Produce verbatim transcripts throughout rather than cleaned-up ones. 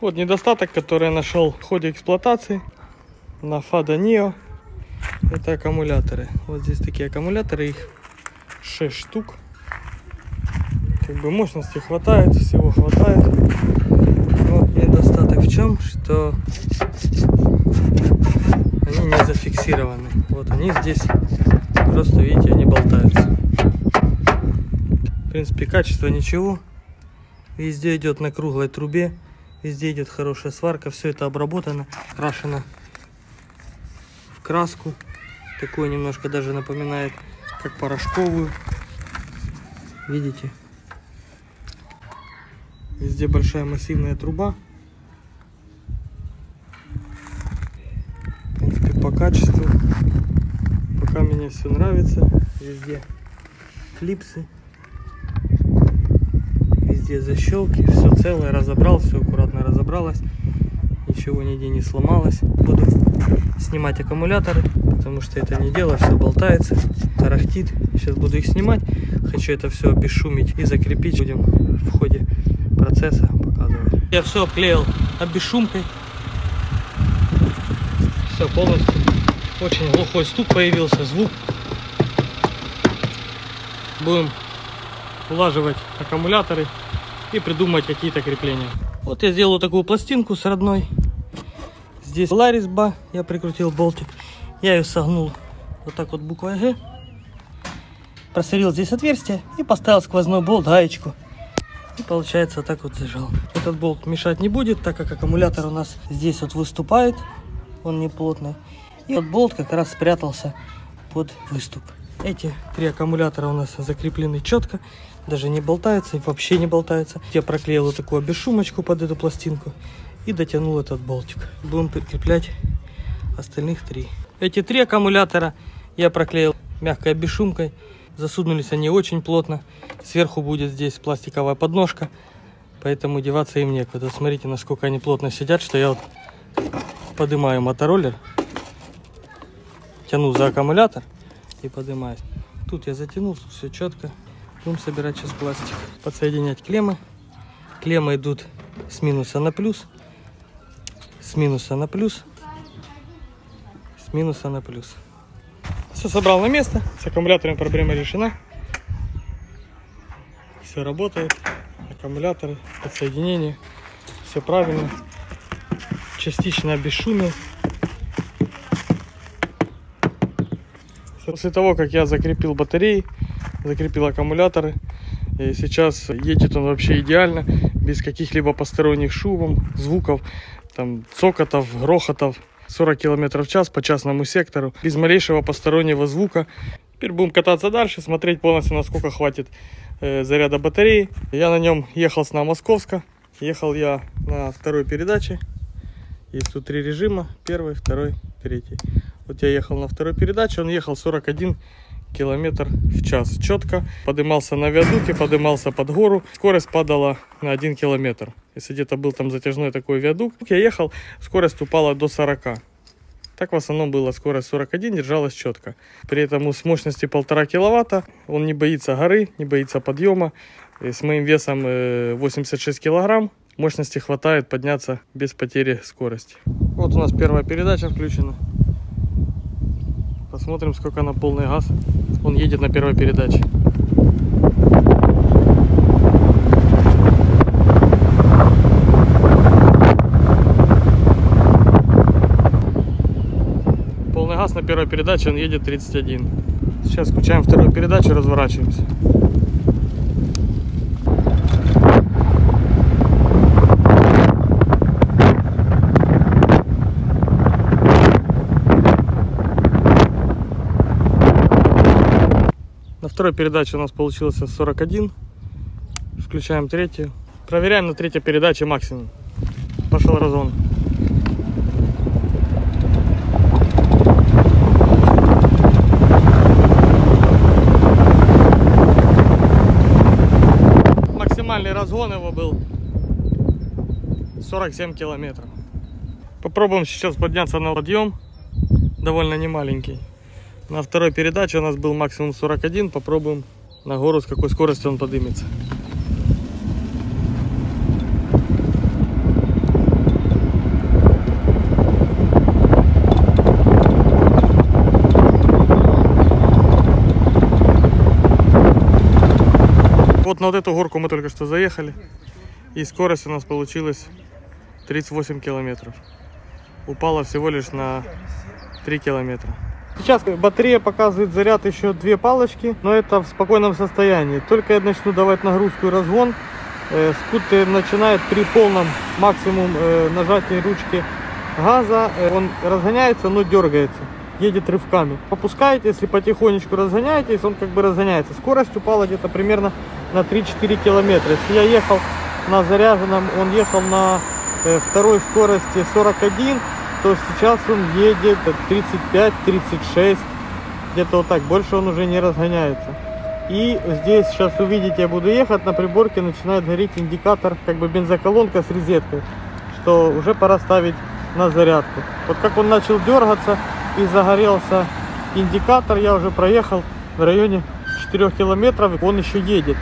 Вот недостаток, который я нашел в ходе эксплуатации на Fada Nio. Это аккумуляторы. Вот здесь такие аккумуляторы, их шесть штук. Как бы мощности хватает, всего хватает. Но недостаток в чем, что они не зафиксированы. Вот они здесь, просто видите, они болтаются. В принципе, качество ничего. Везде идет на круглой трубе. Везде идет хорошая сварка, все это обработано, крашено в краску. Такую немножко даже напоминает, как порошковую. Видите? Везде большая массивная труба. В принципе, по качеству пока мне все нравится. Везде клипсы. Везде защелки, все целое, разобрал, все аккуратно разобралось, ничего нигде не сломалось. Буду снимать аккумуляторы, потому что это не дело, все болтается, тарахтит. Сейчас буду их снимать, хочу это все обесшумить и закрепить, будем в ходе процесса показывать. Я все обклеил обесшумкой, все полностью, очень глухой стук появился, звук. Будем улаживать аккумуляторы и придумать какие-то крепления. Вот я сделал такую пластинку с родной. Здесь была резьба, я прикрутил болтик, я ее согнул вот так вот буквой Г, просверлил здесь отверстие и поставил сквозной болт, гаечку, и получается вот так вот зажал. Этот болт мешать не будет, так как аккумулятор у нас здесь вот выступает, он не плотный, и вот болт как раз спрятался под выступ. Эти три аккумулятора у нас закреплены четко, даже не болтаются и вообще не болтаются. Я проклеил вот такую обешумочку под эту пластинку и дотянул этот болтик. Будем прикреплять остальных три. Эти три аккумулятора я проклеил мягкой обешумкой. Засунулись они очень плотно. Сверху будет здесь пластиковая подножка, поэтому деваться им некуда. Смотрите, насколько они плотно сидят, что я вот поднимаю мотороллер, тяну за аккумулятор и поднимаюсь. Тут я затянул, все четко. Будем собирать сейчас пластик. Подсоединять клеммы. Клеммы идут с минуса на плюс, с минуса на плюс, с минуса на плюс. Все собрал на место. С аккумуляторами проблема решена. Все работает. Аккумуляторы, подсоединение. Все правильно. Частично обесшумил. После того, как я закрепил батареи, закрепил аккумуляторы, и сейчас едет он вообще идеально, без каких-либо посторонних шумов, звуков, там, цокотов, грохотов. сорок километров в час по частному сектору, без малейшего постороннего звука. Теперь будем кататься дальше, смотреть полностью, насколько хватит э, заряда батареи. Я на нем ехал с Новомосковска. Ехал я на второй передаче. Есть тут три режима, первый, второй, третий. Вот я ехал на второй передаче, он ехал сорок один километр в час. Четко поднимался на виадуке, поднимался под гору. Скорость падала на один километр. Если где-то был там затяжной такой виадук, я ехал, скорость упала до сорока. Так в основном была скорость сорок один, держалась четко. При этом с мощности полтора киловатта он не боится горы, не боится подъема. И с моим весом восемьдесят шесть килограмм мощности хватает подняться без потери скорости. Вот у нас первая передача включена. Посмотрим, сколько на полный газ он едет на первой передаче. Полный газ на первой передаче, он едет тридцать один. Сейчас включаем вторую передачу, разворачиваемся. Вторая передача у нас получилась сорок один. Включаем третью. Проверяем на третьей передаче максимум. Пошел разгон. Максимальный разгон его был сорок семь километров. Попробуем сейчас подняться на подъем. Довольно немаленький. На второй передаче у нас был максимум сорок один. Попробуем на гору, с какой скоростью он поднимется. Вот на вот эту горку мы только что заехали, и скорость у нас получилась тридцать восемь километров. Упала всего лишь на три километра. Сейчас батарея показывает заряд еще две палочки, но это в спокойном состоянии. Только я начну давать нагрузку и разгон, э, скутер начинает при полном максимум э, нажатии ручки газа. Э, он разгоняется, но дергается, едет рывками. Попускаете, если потихонечку разгоняетесь, он как бы разгоняется. Скорость упала где-то примерно на три-четыре километра. Если я ехал на заряженном, он ехал на э, второй скорости сорок один, то сейчас он едет тридцать пять тридцать шесть, где-то вот так, больше он уже не разгоняется. И здесь сейчас увидите, я буду ехать, на приборке начинает гореть индикатор, как бы бензоколонка с розеткой, что уже пора ставить на зарядку. Вот как он начал дергаться и загорелся индикатор, я уже проехал в районе четырёх километров, он еще едет.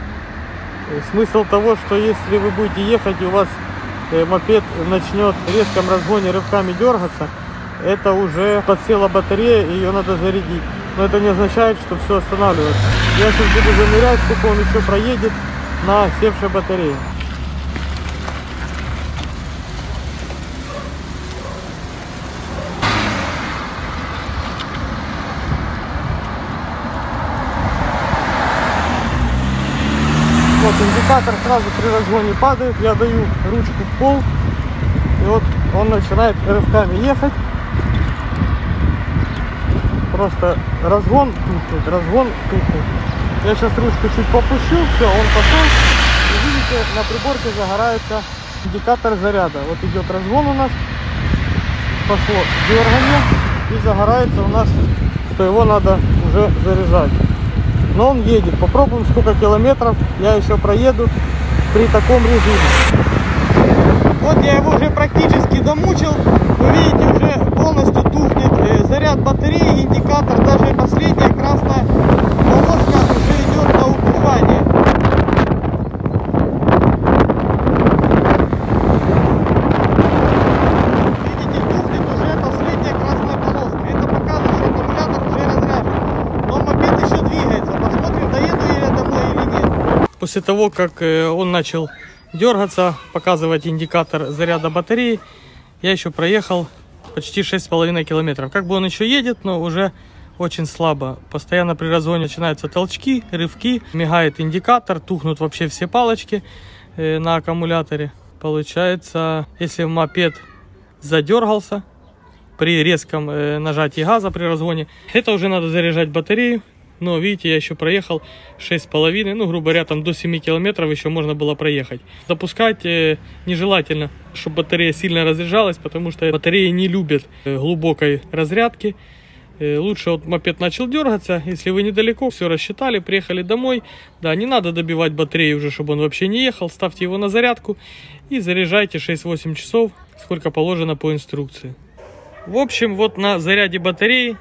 Смысл того, что если вы будете ехать и у вас мопед начнет в резком разгоне рывками дергаться, это уже подсела батарея, и ее надо зарядить. Но это не означает, что все останавливается. Я сейчас буду замерять, сколько он еще проедет на севшей батарее. Вот индикатор сразу при разгоне падает, я даю ручку в пол, и вот он начинает рывками ехать. Просто разгон тухнет, разгон тухнет. Я сейчас ручку чуть попущу, все, он пошел. И видите, на приборке загорается индикатор заряда. Вот идет разгон у нас, пошло дергание, и загорается у нас, что его надо уже заряжать. Но он едет. Попробуем, сколько километров я еще проеду при таком режиме. Вот я его уже практически домучил. Вы видите, уже полностью тухнет заряд батареи, индикатор, даже последняя красная полоска уже идет на убывание. После того, как он начал дергаться, показывать индикатор заряда батареи, я еще проехал почти шесть с половиной километров. Как бы он еще едет, но уже очень слабо. Постоянно при разгоне начинаются толчки, рывки, мигает индикатор, тухнут вообще все палочки на аккумуляторе. Получается, если мопед задергался при резком нажатии газа при разгоне, это уже надо заряжать батарею. Но видите, я еще проехал шесть с половиной, ну, грубо говоря, там до семи километров еще можно было проехать. Запускать нежелательно, чтобы батарея сильно разряжалась, потому что батареи не любят глубокой разрядки. Лучше вот мопед начал дергаться, если вы недалеко, все рассчитали, приехали домой. Да, не надо добивать батарею уже, чтобы он вообще не ехал, ставьте его на зарядку и заряжайте шесть-восемь часов, сколько положено по инструкции. В общем, вот на заряде батареи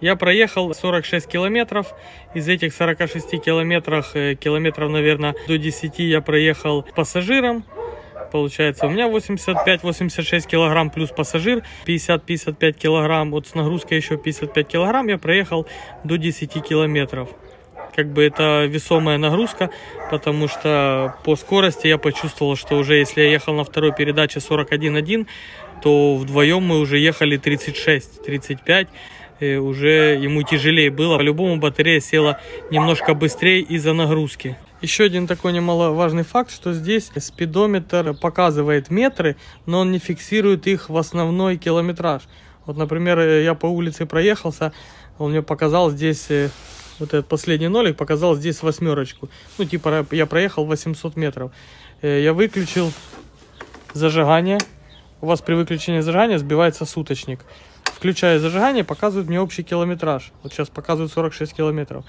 я проехал сорок шесть километров, из этих сорока шести километров, километров, наверное, до десяти я проехал пассажиром. Получается, у меня восемьдесят пять-восемьдесят шесть килограмм плюс пассажир, пятьдесят-пятьдесят пять килограмм, вот с нагрузкой еще пятьдесят пять килограмм я проехал до десяти километров. Как бы это весомая нагрузка, потому что по скорости я почувствовал, что уже если я ехал на второй передаче сорок один один, то вдвоем мы уже ехали тридцать шесть тридцать пять. Уже ему тяжелее было. По-любому батарея села немножко быстрее из-за нагрузки. Еще один такой немаловажный факт, что здесь спидометр показывает метры, но он не фиксирует их в основной километраж. Вот, например, я по улице проехался, он мне показал здесь, вот этот последний нолик показал здесь восьмерочку. Ну, типа я проехал восемьсот метров. Я выключил зажигание. У вас при выключении зажигания сбивается суточник. Включая зажигание, показывает мне общий километраж. Вот сейчас показывают сорок шесть километров.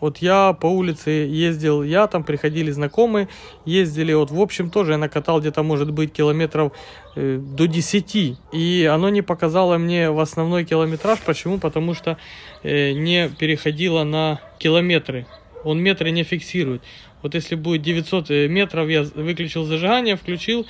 Вот я по улице ездил, я там приходили знакомые, ездили. Вот в общем тоже я накатал где-то, может быть, километров э, до десяти. И оно не показало мне в основной километраж. Почему? Потому что э, не переходило на километры. Он метры не фиксирует. Вот если будет девятьсот метров, я выключил зажигание, включил.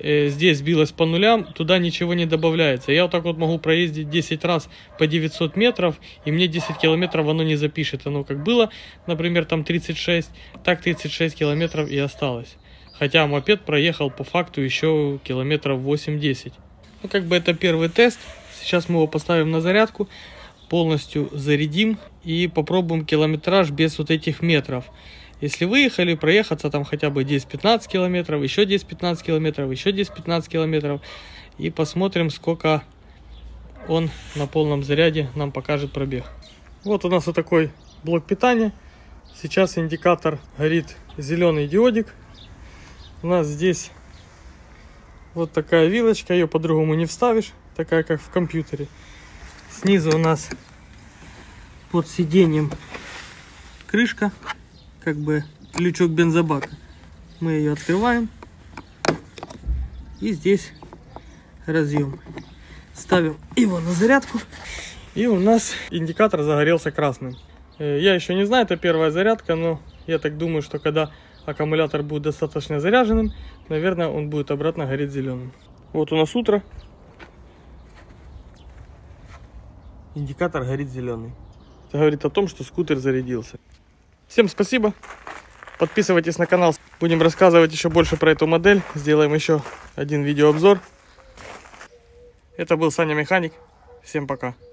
здесь билось по нулям, туда ничего не добавляется. Я вот так вот могу проездить десять раз по девятьсот метров, и мне десять километров оно не запишет. Оно как было, например, там тридцать шесть, так тридцать шесть километров и осталось. Хотя мопед проехал по факту еще километров восемь-десять. Ну, как бы это первый тест. Сейчас мы его поставим на зарядку, полностью зарядим и попробуем километраж без вот этих метров. Если выехали, проехаться там хотя бы десять-пятнадцать километров, еще десять-пятнадцать километров, еще десять-пятнадцать километров. И посмотрим, сколько он на полном заряде нам покажет пробег. Вот у нас вот такой блок питания. Сейчас индикатор горит зеленый диодик. У нас здесь вот такая вилочка, ее по-другому не вставишь, такая как в компьютере. Снизу у нас под сиденьем крышка, как бы ключок бензобака. Мы ее открываем, и здесь разъем. Ставим его на зарядку, и у нас индикатор загорелся красным. Я еще не знаю, это первая зарядка, но я так думаю, что когда аккумулятор будет достаточно заряженным, наверное, он будет обратно гореть зеленым. Вот у нас утро. Индикатор горит зеленый. Это говорит о том, что скутер зарядился. Всем спасибо. Подписывайтесь на канал. Будем рассказывать еще больше про эту модель. Сделаем еще один видеообзор. Это был Саня Механик. Всем пока.